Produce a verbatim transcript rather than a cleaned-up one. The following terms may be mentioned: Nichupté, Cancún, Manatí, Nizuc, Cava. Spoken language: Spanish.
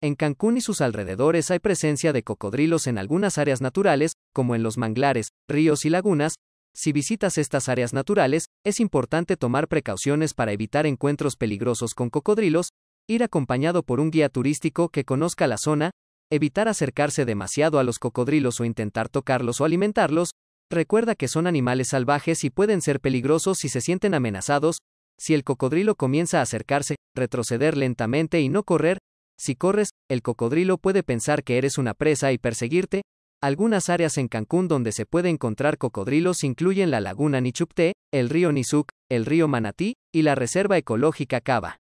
En Cancún y sus alrededores hay presencia de cocodrilos en algunas áreas naturales, como en los manglares, ríos y lagunas. Si visitas estas áreas naturales, es importante tomar precauciones para evitar encuentros peligrosos con cocodrilos, ir acompañado por un guía turístico que conozca la zona, evitar acercarse demasiado a los cocodrilos o intentar tocarlos o alimentarlos. Recuerda que son animales salvajes y pueden ser peligrosos si se sienten amenazados. Si el cocodrilo comienza a acercarse, retroceder lentamente y no correr. Si corres, el cocodrilo puede pensar que eres una presa y perseguirte. Algunas áreas en Cancún donde se puede encontrar cocodrilos incluyen la laguna Nichupté, el río Nizuc, el río Manatí y la reserva ecológica Cava.